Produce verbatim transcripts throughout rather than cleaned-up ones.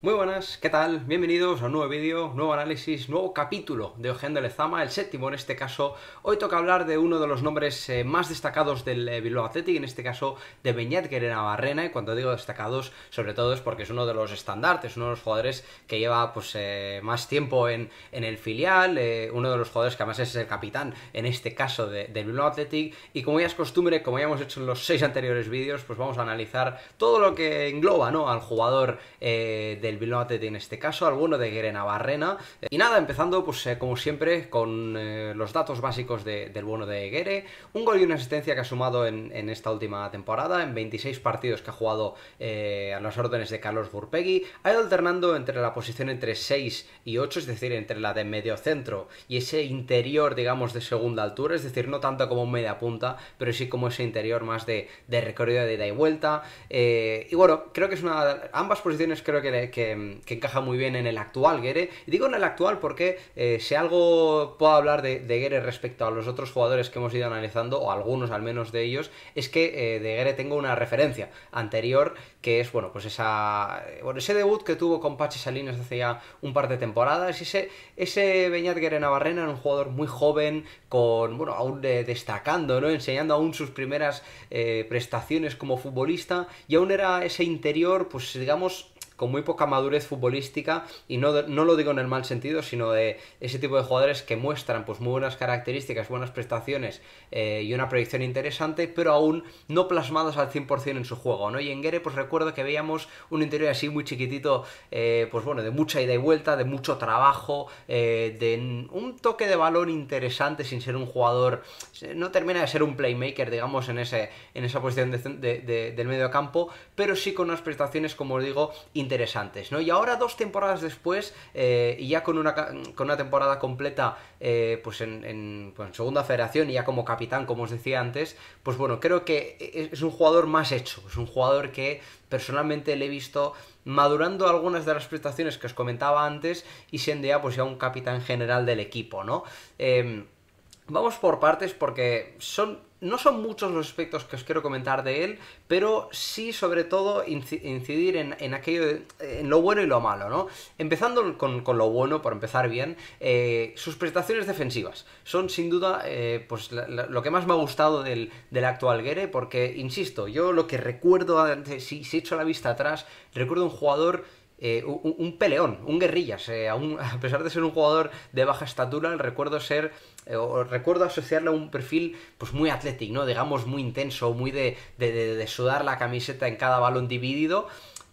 Muy buenas, ¿qué tal? Bienvenidos a un nuevo vídeo, nuevo análisis, nuevo capítulo de Ojeando Lezama, el séptimo en este caso. Hoy toca hablar de uno de los nombres más destacados del Bilbao Athletic, en este caso de Beñat Gerenabarrena, y cuando digo destacados, sobre todo es porque es uno de los estandartes, uno de los jugadores que lleva pues eh, más tiempo en, en el filial, eh, uno de los jugadores que además es el capitán, en este caso de, del Bilbao Athletic, y como ya es costumbre, como ya hemos hecho en los seis anteriores vídeos, pues vamos a analizar todo lo que engloba, ¿no?, al jugador eh, de del Bilbao Athletic en este caso, alguno de Gerenabarrena. Y nada, empezando pues eh, como siempre con eh, los datos básicos de, del bueno de Gere. Un gol y una asistencia que ha sumado en, en esta última temporada, en veintiséis partidos que ha jugado eh, a las órdenes de Carlos Gurpegui. Ha ido alternando entre la posición entre seis y ocho, es decir, entre la de medio centro y ese interior, digamos, de segunda altura, es decir, no tanto como media punta, pero sí como ese interior más de, de recorrido de ida y vuelta. Eh, y bueno, creo que es una... ambas posiciones creo que le, que Que, que encaja muy bien en el actual Gere. Y digo en el actual porque eh, si algo puedo hablar de, de Gere respecto a los otros jugadores que hemos ido analizando, o algunos al menos de ellos, es que eh, de Gere tengo una referencia anterior, que es, bueno, pues esa, bueno, ese debut que tuvo con Pachi Salinas hace ya un par de temporadas. Ese, ese Beñat Gerenabarrena era un jugador muy joven, con, bueno, aún de, destacando, ¿no?, enseñando aún sus primeras eh, prestaciones como futbolista, y aún era ese interior, pues digamos, con muy poca madurez futbolística, y no, no lo digo en el mal sentido, sino de ese tipo de jugadores que muestran pues muy buenas características, buenas prestaciones eh, y una proyección interesante, pero aún no plasmadas al cien por cien en su juego, ¿no? Y en Gere, pues recuerdo que veíamos un interior así muy chiquitito, eh, pues bueno, de mucha ida y vuelta, de mucho trabajo, eh, de un toque de balón interesante, sin ser un jugador, no termina de ser un playmaker, digamos, en, ese, en esa posición de, de, de, del medio campo, pero sí con unas prestaciones, como os digo, interesantes, ¿no? Y ahora, dos temporadas después, eh, y ya con una, con una temporada completa eh, pues en, en, pues en segunda federación, y ya como capitán, como os decía antes, pues bueno, creo que es un jugador más hecho, es un jugador que personalmente le he visto madurando algunas de las prestaciones que os comentaba antes, y siendo ya, pues ya un capitán general del equipo, ¿no? Eh, vamos por partes, porque son... no son muchos los aspectos que os quiero comentar de él, pero sí, sobre todo, incidir en, en aquello de, en lo bueno y lo malo, ¿no? Empezando con, con lo bueno, por empezar bien, eh, sus prestaciones defensivas son sin duda eh, pues la, la, lo que más me ha gustado del, del actual Gere, porque, insisto, yo lo que recuerdo, si, si echo la vista atrás, recuerdo un jugador... Eh, un, un peleón, un guerrillas, eh, a, un, a pesar de ser un jugador de baja estatura, recuerdo ser, eh, o recuerdo asociarle a un perfil pues muy atlético, ¿no?, digamos, muy intenso, muy de, de, de, de sudar la camiseta en cada balón dividido.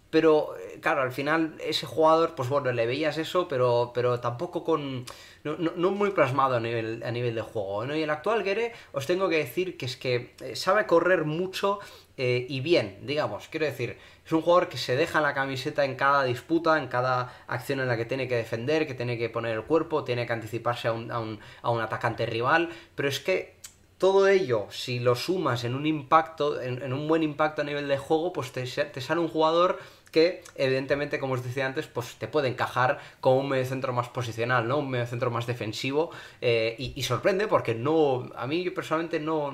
Pero, claro, al final ese jugador, pues bueno, le veías eso, pero, pero tampoco con... No, no, no muy plasmado a nivel, a nivel de juego, ¿no? Y el actual Gere, os tengo que decir que es que sabe correr mucho eh, y bien, digamos. Quiero decir, es un jugador que se deja la camiseta en cada disputa, en cada acción en la que tiene que defender, que tiene que poner el cuerpo, tiene que anticiparse a un, a un, a un atacante rival, pero es que... todo ello, si lo sumas en un impacto, en, en un buen impacto a nivel de juego, pues te, te sale un jugador que, evidentemente, como os decía antes, pues te puede encajar como un mediocentro más posicional, ¿no?, un mediocentro más defensivo, eh, y, y sorprende, porque no, a mí yo personalmente no,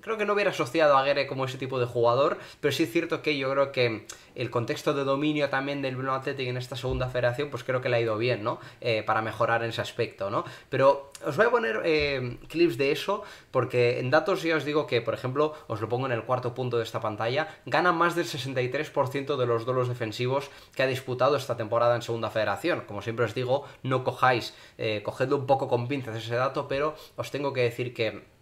creo que no hubiera asociado a Gere como ese tipo de jugador, pero sí es cierto que yo creo que el contexto de dominio también del Bilbao Athletic en esta segunda federación, pues creo que le ha ido bien, ¿no?, eh, para mejorar en ese aspecto, ¿no? Pero os voy a poner eh, clips de eso, porque en datos ya os digo que, por ejemplo, os lo pongo en el cuarto punto de esta pantalla, gana más del sesenta y tres por ciento de los duelos defensivos que ha disputado esta temporada en segunda federación. Como siempre os digo, no cojáis, eh, cogedlo un poco con pinzas ese dato, pero os tengo que decir que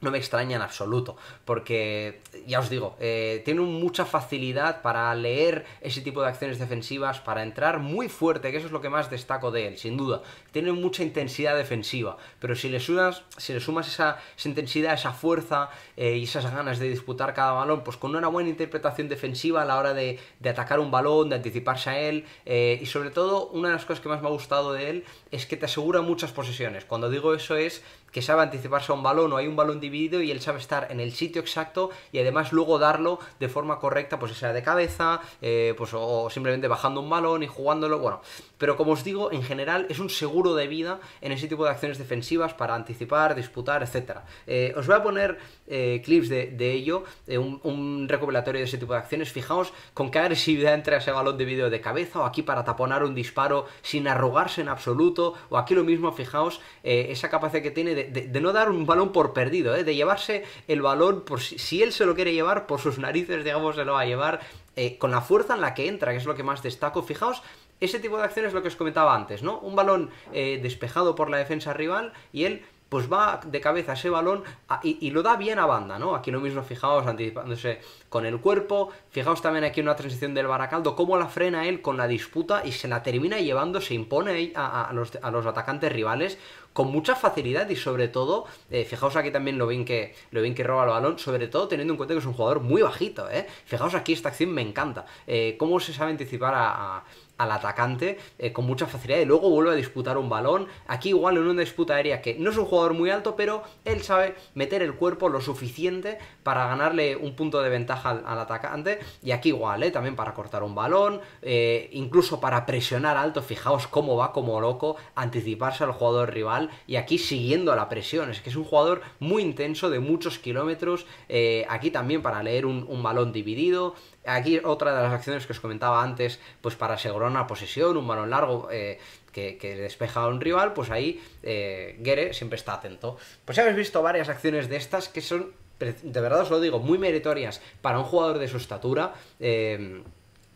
no me extraña en absoluto, porque, ya os digo, eh, tiene mucha facilidad para leer ese tipo de acciones defensivas, para entrar muy fuerte, que eso es lo que más destaco de él, sin duda. Tiene mucha intensidad defensiva, pero si le sumas, si le sumas esa, esa intensidad, esa fuerza eh, y esas ganas de disputar cada balón, pues con una buena interpretación defensiva a la hora de, de atacar un balón, de anticiparse a él, eh, y sobre todo, una de las cosas que más me ha gustado de él es que te asegura muchas posesiones. Cuando digo eso es que sabe anticiparse a un balón o hay un balón dividido y él sabe estar en el sitio exacto y además luego darlo de forma correcta, pues sea de cabeza, eh, pues o simplemente bajando un balón y jugándolo, bueno, pero como os digo, en general es un seguro de vida en ese tipo de acciones defensivas para anticipar, disputar, etcétera. Eh, os voy a poner eh, clips de, de ello, eh, un, un recopilatorio de ese tipo de acciones. Fijaos con qué agresividad entra ese balón dividido de cabeza o aquí para taponar un disparo sin arrugarse en absoluto, o aquí lo mismo, fijaos eh, esa capacidad que tiene de De, de, de no dar un balón por perdido, ¿eh? De llevarse el balón, por si, si él se lo quiere llevar, por sus narices, digamos, se lo va a llevar eh, con la fuerza en la que entra, que es lo que más destaco. Fijaos, ese tipo de acciones es lo que os comentaba antes, ¿no? Un balón eh, despejado por la defensa rival y él pues va de cabeza ese balón a, y, y lo da bien a banda, ¿no? Aquí lo mismo, fijaos, anticipándose con el cuerpo. Fijaos también aquí una transición del Baracaldo, cómo la frena él con la disputa y se la termina llevando, se impone a, a, a, los, a los atacantes rivales con mucha facilidad y sobre todo, eh, fijaos aquí también lo bien, que, lo bien que roba el balón, sobre todo teniendo en cuenta que es un jugador muy bajito, ¿eh? Fijaos aquí, esta acción me encanta, eh, cómo se sabe anticipar a... a al atacante eh, con mucha facilidad y luego vuelve a disputar un balón, aquí igual en una disputa aérea que no es un jugador muy alto, pero él sabe meter el cuerpo lo suficiente para ganarle un punto de ventaja al, al atacante, y aquí igual, eh, también para cortar un balón, eh, incluso para presionar alto. Fijaos cómo va como loco, anticiparse al jugador rival y aquí siguiendo la presión, es que es un jugador muy intenso, de muchos kilómetros, eh, aquí también para leer un, un balón dividido. Aquí otra de las acciones que os comentaba antes, pues para asegurar una posesión, un balón largo eh, que, que despeja a un rival, pues ahí eh, Gere siempre está atento. Pues ya habéis visto varias acciones de estas que son, de verdad os lo digo, muy meritorias para un jugador de su estatura, eh,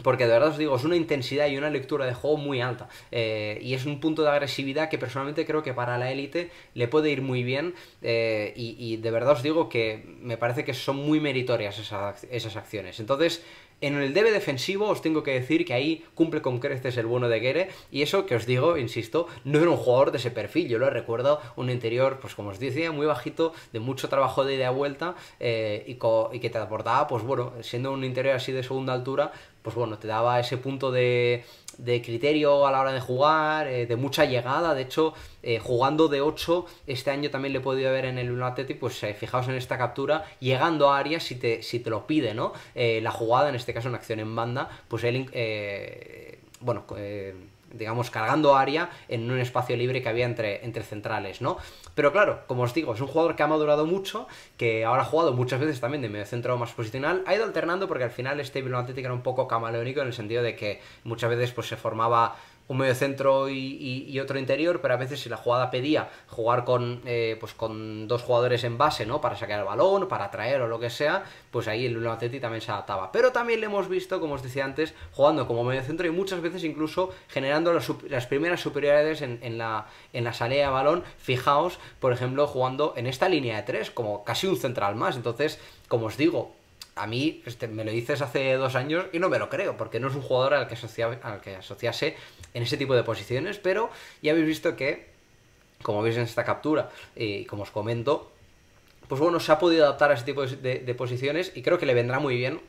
porque de verdad os digo, es una intensidad y una lectura de juego muy alta, eh, y es un punto de agresividad que personalmente creo que para la élite le puede ir muy bien, eh, y, y de verdad os digo que me parece que son muy meritorias esas, esas acciones. Entonces, en el debe defensivo os tengo que decir que ahí cumple con creces el bueno de Gere, y eso que os digo, insisto, no era un jugador de ese perfil. Yo lo recuerdo un interior, pues como os decía, muy bajito, de mucho trabajo de ida y vuelta, eh, y, y que te aportaba, pues bueno, siendo un interior así de segunda altura, pues bueno, te daba ese punto de... de criterio a la hora de jugar, eh, de mucha llegada. De hecho, eh, jugando de ocho, este año también le he podido ver en el Unatleti, pues eh, fijaos en esta captura, llegando a áreas si te, si te lo pide, ¿no? Eh, la jugada, en este caso una acción en banda, pues él, eh, bueno, eh, digamos, cargando área en un espacio libre que había entre, entre centrales, ¿no? Pero claro, como os digo, es un jugador que ha madurado mucho, que ahora ha jugado muchas veces también de medio centro más posicional, ha ido alternando porque al final este Bilbao Athletic era un poco camaleónico en el sentido de que muchas veces pues se formaba un medio centro y, y, y otro interior, pero a veces si la jugada pedía jugar con eh, pues con dos jugadores en base, ¿no? Para sacar el balón, para atraer o lo que sea, pues ahí el Unatleti también se adaptaba. Pero también le hemos visto, como os decía antes, jugando como medio centro y muchas veces incluso generando las, las primeras superioridades en, en, la, en la salida de balón. Fijaos, por ejemplo, jugando en esta línea de tres, como casi un central más. Entonces, como os digo, a mí este, me lo dices hace dos años y no me lo creo, porque no es un jugador al que, asocia, al que asociase en ese tipo de posiciones, pero ya habéis visto que, como veis en esta captura y como os comento, pues bueno, se ha podido adaptar a ese tipo de, de, de posiciones y creo que le vendrá muy bien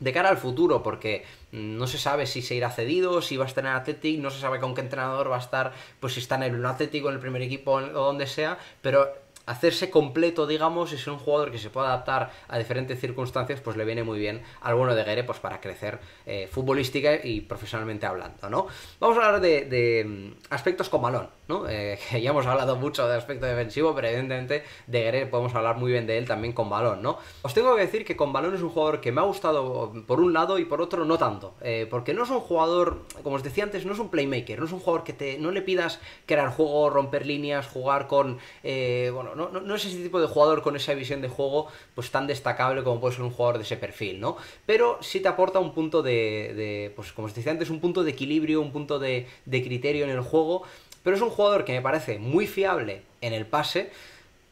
de cara al futuro, porque no se sabe si se irá cedido, si va a estar en el Athletic, no se sabe con qué entrenador va a estar, pues si está en el Athletic o en el primer equipo o donde sea, pero hacerse completo, digamos, y ser un jugador que se pueda adaptar a diferentes circunstancias, pues le viene muy bien al bueno de Gere, pues para crecer eh, futbolística y profesionalmente hablando, ¿no? Vamos a hablar de, de aspectos con balón, ¿no? Eh, que ya hemos hablado mucho de aspecto defensivo, pero evidentemente de Gere podemos hablar muy bien de él también con balón, ¿no? Os tengo que decir que con balón es un jugador que me ha gustado por un lado y por otro no tanto, eh, porque no es un jugador, como os decía antes, no es un playmaker, no es un jugador que te, no le pidas crear juego, romper líneas, jugar con, eh, bueno, No, no, no es ese tipo de jugador con esa visión de juego pues tan destacable como puede ser un jugador de ese perfil, ¿no? Pero sí te aporta un punto de, de pues como os decía antes, un punto de equilibrio, un punto de, de criterio en el juego, pero es un jugador que me parece muy fiable en el pase,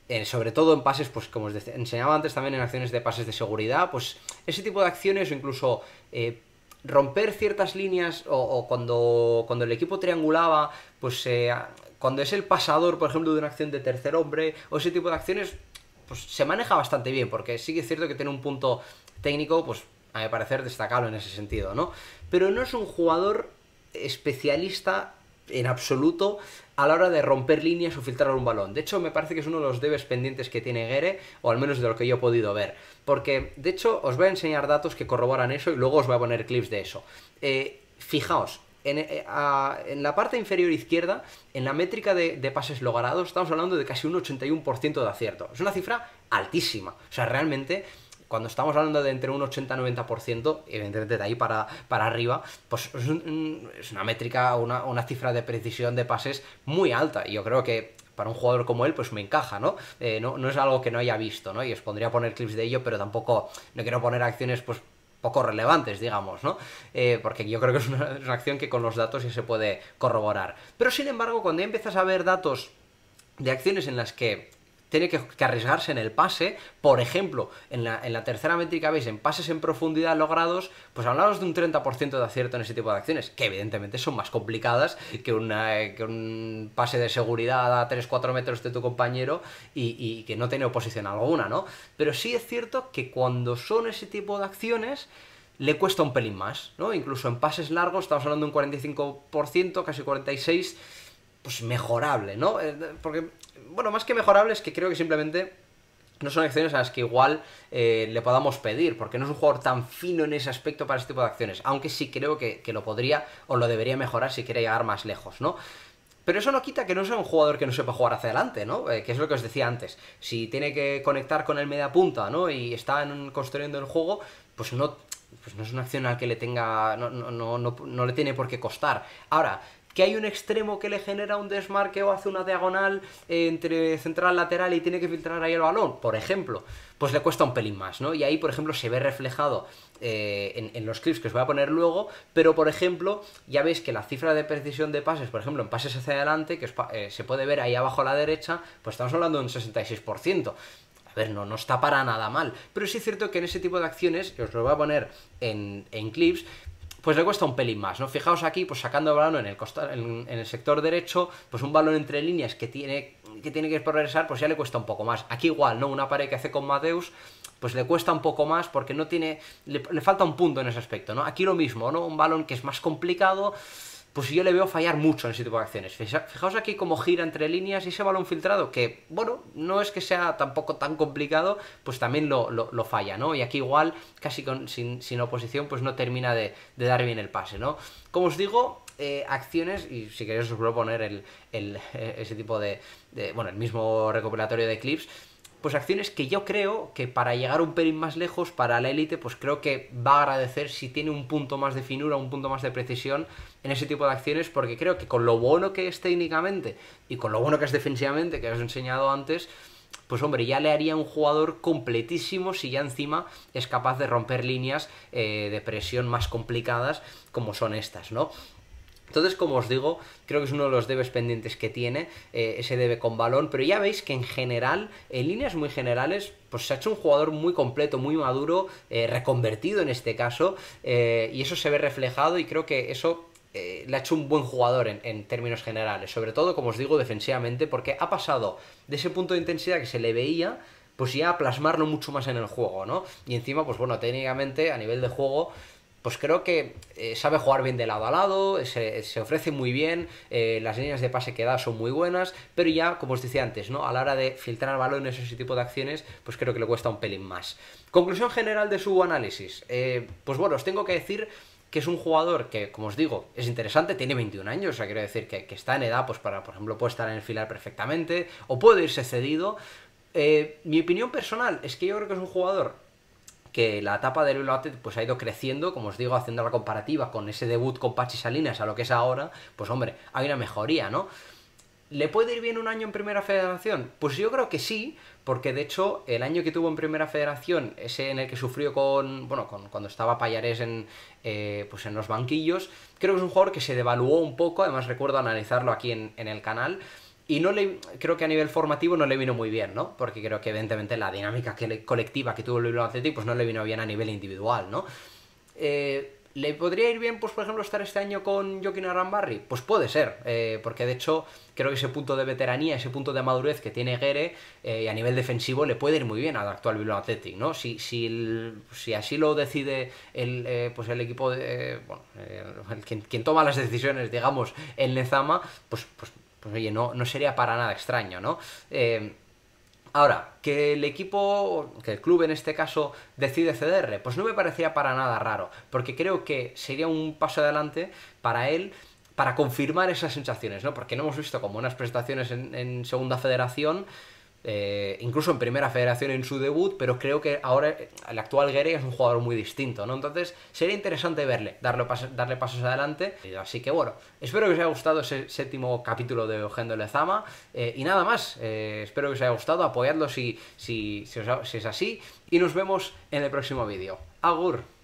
eh, sobre todo en pases, pues como os decía, enseñaba antes también en acciones de pases de seguridad, pues ese tipo de acciones o incluso eh, romper ciertas líneas o, o cuando, cuando el equipo triangulaba, pues eh, cuando es el pasador, por ejemplo, de una acción de tercer hombre o ese tipo de acciones, pues se maneja bastante bien, porque sí que es cierto que tiene un punto técnico, pues a mi parecer destacable en ese sentido, ¿no? Pero no es un jugador especialista en absoluto a la hora de romper líneas o filtrar un balón. De hecho, me parece que es uno de los debes pendientes que tiene Gere, o al menos de lo que yo he podido ver. Porque, de hecho, os voy a enseñar datos que corroboran eso y luego os voy a poner clips de eso. Eh, fijaos, en, eh, a, en la parte inferior izquierda, en la métrica de, de pases logrados, estamos hablando de casi un ochenta y uno por ciento de acierto. Es una cifra altísima. O sea, realmente, cuando estamos hablando de entre un ochenta y noventa por ciento, evidentemente de ahí para, para arriba, pues es, un, es una métrica, una, una cifra de precisión de pases muy alta. Y yo creo que para un jugador como él, pues me encaja, ¿no? Eh, no, no es algo que no haya visto, ¿no? Y os pondría a poner clips de ello, pero tampoco, no quiero poner acciones, pues, poco relevantes, digamos, ¿no? Eh, porque yo creo que es una, es una acción que con los datos ya se puede corroborar. Pero sin embargo, cuando ya empiezas a ver datos de acciones en las que tiene que, que arriesgarse en el pase, por ejemplo, en la, en la tercera métrica veis, en pases en profundidad logrados, pues hablamos de un treinta por ciento de acierto en ese tipo de acciones, que evidentemente son más complicadas que, una, que un pase de seguridad a tres cuatro metros de tu compañero y, y que no tiene oposición alguna, ¿no? Pero sí es cierto que cuando son ese tipo de acciones le cuesta un pelín más, ¿no? Incluso en pases largos estamos hablando de un cuarenta y cinco por ciento, casi cuarenta y seis por ciento, pues mejorable, ¿no? Porque, bueno, más que mejorable es que creo que simplemente no son acciones a las que igual eh, le podamos pedir, porque no es un jugador tan fino en ese aspecto para ese tipo de acciones, aunque sí creo que, que lo podría o lo debería mejorar si quiere llegar más lejos, ¿no? Pero eso no quita que no sea un jugador que no sepa jugar hacia adelante, ¿no? Eh, que es lo que os decía antes. Si tiene que conectar con el mediapunta, ¿no? Y está construyendo el juego, pues no, pues no es una acción a la que le tenga, no, no, no, no, no le tiene por qué costar. Ahora, que hay un extremo que le genera un desmarque o hace una diagonal entre central lateral y tiene que filtrar ahí el balón, por ejemplo, pues le cuesta un pelín más, ¿no? Y ahí, por ejemplo, se ve reflejado eh, en, en los clips que os voy a poner luego, pero, por ejemplo, ya veis que la cifra de precisión de pases, por ejemplo, en pases hacia adelante, que os, eh, se puede ver ahí abajo a la derecha, pues estamos hablando de un sesenta y seis por ciento. A ver, no, no está para nada mal, pero sí es cierto que en ese tipo de acciones, que os lo voy a poner en, en clips, pues le cuesta un pelín más, ¿no? Fijaos aquí, pues sacando el balón en el, costa, en, en el sector derecho, pues un balón entre líneas que tiene, que tiene que progresar, pues ya le cuesta un poco más. Aquí igual, ¿no? Una pared que hace con Mateus, pues le cuesta un poco más porque no tiene, le, le falta un punto en ese aspecto, ¿no? Aquí lo mismo, ¿no? Un balón que es más complicado, pues yo le veo fallar mucho en ese tipo de acciones. Fijaos aquí cómo gira entre líneas y ese balón filtrado, que, bueno, no es que sea tampoco tan complicado, pues también lo, lo, lo falla, ¿no? Y aquí igual, casi con, sin, sin oposición, pues no termina de, de dar bien el pase, ¿no? Como os digo, eh, acciones, y si queréis os puedo poner el, el, ese tipo de, de, bueno, el mismo recopilatorio de clips, pues acciones que yo creo que para llegar un pelín más lejos, para la élite, pues creo que va a agradecer si tiene un punto más de finura, un punto más de precisión en ese tipo de acciones, porque creo que con lo bueno que es técnicamente y con lo bueno que es defensivamente, que os he enseñado antes, pues hombre, ya le haría un jugador completísimo si ya encima es capaz de romper líneas eh, de presión más complicadas como son estas, ¿no? Entonces, como os digo, creo que es uno de los debes pendientes que tiene, eh, ese debe con balón, pero ya veis que en general, en líneas muy generales, pues se ha hecho un jugador muy completo, muy maduro, eh, reconvertido en este caso, eh, y eso se ve reflejado y creo que eso eh, le ha hecho un buen jugador en, en términos generales, sobre todo, como os digo, defensivamente, porque ha pasado de ese punto de intensidad que se le veía, pues ya a plasmarlo mucho más en el juego, ¿no? Y encima, pues bueno, técnicamente, a nivel de juego, pues creo que eh, sabe jugar bien de lado a lado, se, se ofrece muy bien, eh, las líneas de pase que da son muy buenas, pero ya, como os decía antes, ¿no? A la hora de filtrar balones o ese tipo de acciones, pues creo que le cuesta un pelín más. Conclusión general de su análisis. Eh, pues bueno, os tengo que decir que es un jugador que, como os digo, es interesante, tiene veintiún años, o sea, quiero decir que, que está en edad, pues para, por ejemplo, puede estar en el filar perfectamente, o puede irse cedido. Eh, mi opinión personal es que yo creo que es un jugador que la etapa del Bilbao Athletic pues ha ido creciendo, como os digo, haciendo la comparativa con ese debut con Pachi Salinas a lo que es ahora, pues hombre, hay una mejoría, ¿no? ¿Le puede ir bien un año en Primera Federación? Pues yo creo que sí, porque de hecho el año que tuvo en Primera Federación, ese en el que sufrió con, bueno, con, cuando estaba Payarés en, eh, pues en los banquillos, creo que es un jugador que se devaluó un poco, además recuerdo analizarlo aquí en, en el canal, y no le, creo que a nivel formativo no le vino muy bien, ¿no? Porque creo que evidentemente la dinámica que le, colectiva que tuvo el Bilbao Athletic pues no le vino bien a nivel individual, ¿no? Eh, ¿Le podría ir bien, pues por ejemplo, estar este año con Joaquín Arambarri? Pues puede ser, eh, porque de hecho creo que ese punto de veteranía, ese punto de madurez que tiene Gere, eh, a nivel defensivo le puede ir muy bien al actual Bilbao Athletic, ¿no? Si, si, el, si así lo decide el, eh, pues el equipo, de, eh, bueno, eh, el, quien, quien toma las decisiones, digamos, en Lezama, pues, pues, pues oye, no, no sería para nada extraño, ¿no? Eh, Ahora, que el equipo, que el club en este caso, decide cederle, pues no me parecía para nada raro, porque creo que sería un paso adelante para él, para confirmar esas sensaciones, ¿no? Porque no hemos visto como unas prestaciones en, en Segunda Federación, eh, incluso en Primera Federación en su debut, pero creo que ahora el actual Gere es un jugador muy distinto, ¿no? Entonces sería interesante verle, darle, pas darle pasos adelante, así que bueno, espero que os haya gustado ese séptimo capítulo de Ojeando Lezama, eh, y nada más, eh, espero que os haya gustado, apoyadlo si, si, si, os ha si es así, y nos vemos en el próximo vídeo. Agur.